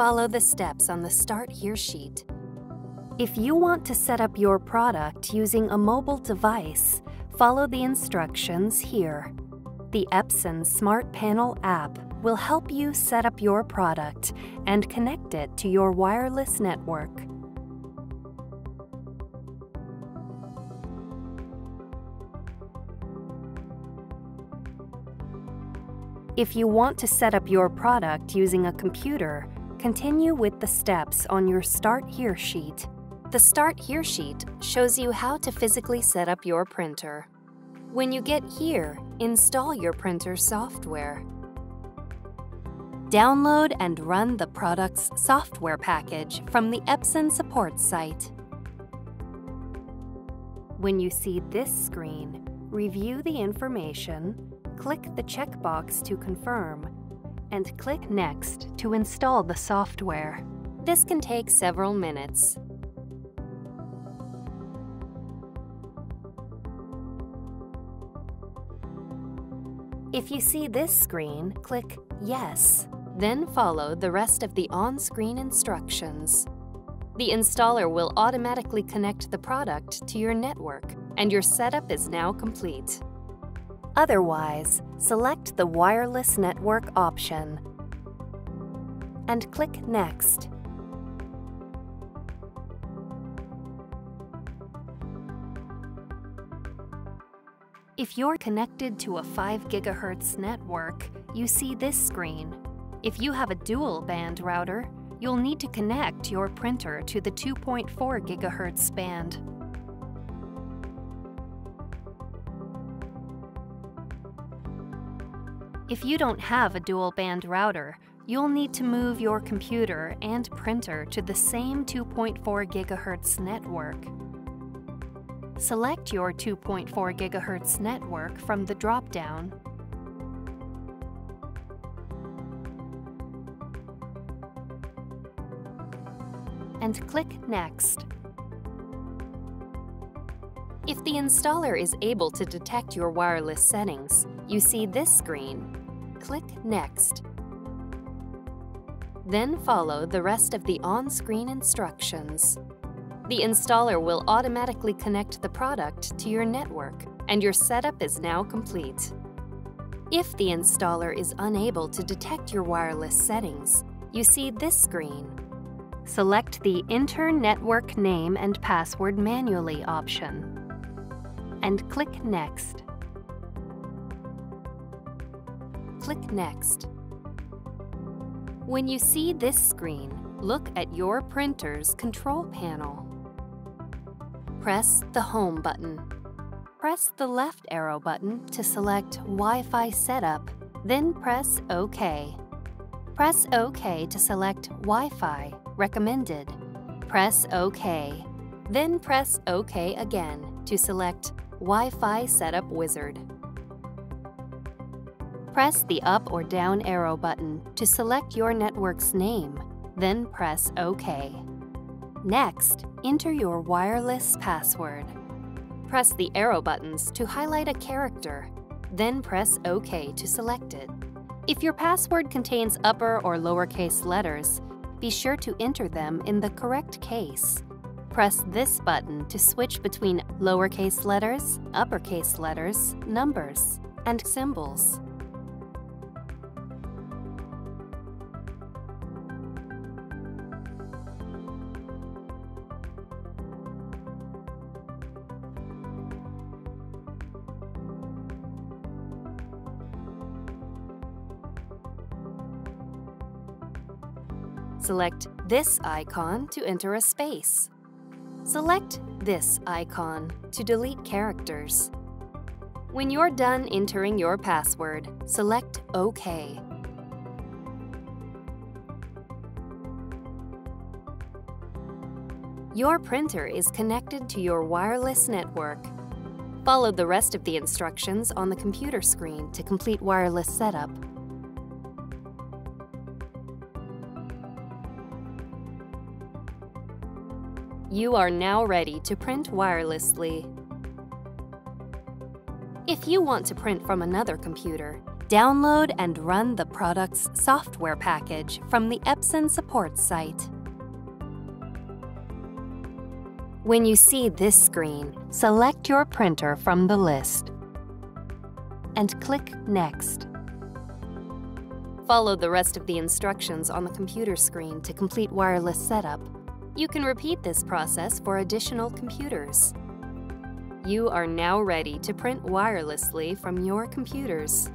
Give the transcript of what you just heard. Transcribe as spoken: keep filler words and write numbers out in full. follow the steps on the Start Here sheet. If you want to set up your product using a mobile device, follow the instructions here. The Epson Smart Panel app will help you set up your product and connect it to your wireless network. If you want to set up your product using a computer, continue with the steps on your Start Here sheet. The Start Here sheet shows you how to physically set up your printer. When you get here, install your printer software. Download and run the product's software package from the Epson support site. When you see this screen, review the information, click the checkbox to confirm, and click Next to install the software. This can take several minutes. If you see this screen, click Yes, then follow the rest of the on-screen instructions. The installer will automatically connect the product to your network, and your setup is now complete. Otherwise, select the wireless network option and click Next. If you're connected to a five gigahertz network, you see this screen. If you have a dual-band router, you'll need to connect your printer to the two point four gigahertz band. If you don't have a dual-band router, you'll need to move your computer and printer to the same two point four gigahertz network. Select your two point four gigahertz network from the drop-down. And click Next. If the installer is able to detect your wireless settings, you see this screen. Click Next. Then follow the rest of the on-screen instructions. The installer will automatically connect the product to your network, and your setup is now complete. If the installer is unable to detect your wireless settings, you see this screen. Select the Enter Network Name and Password Manually option and click Next. Click Next. When you see this screen, look at your printer's control panel. Press the Home button. Press the left arrow button to select Wi-Fi Setup, then press OK. Press OK to select Wi-Fi Recommended. Press OK. Then press OK again to select Wi-Fi Setup Wizard. Press the up or down arrow button to select your network's name, then press OK. Next, enter your wireless password. Press the arrow buttons to highlight a character, then press OK to select it. If your password contains upper or lowercase letters, be sure to enter them in the correct case. Press this button to switch between lowercase letters, uppercase letters, numbers, and symbols. Select this icon to enter a space. Select this icon to delete characters. When you're done entering your password, select OK. Your printer is connected to your wireless network. Follow the rest of the instructions on the computer screen to complete wireless setup. You are now ready to print wirelessly. If you want to print from another computer, Download and run the product's software package from the Epson support site. When you see this screen, select your printer from the list and click Next. Follow the rest of the instructions on the computer screen to complete wireless setup. You can repeat this process for additional computers. You are now ready to print wirelessly from your computers.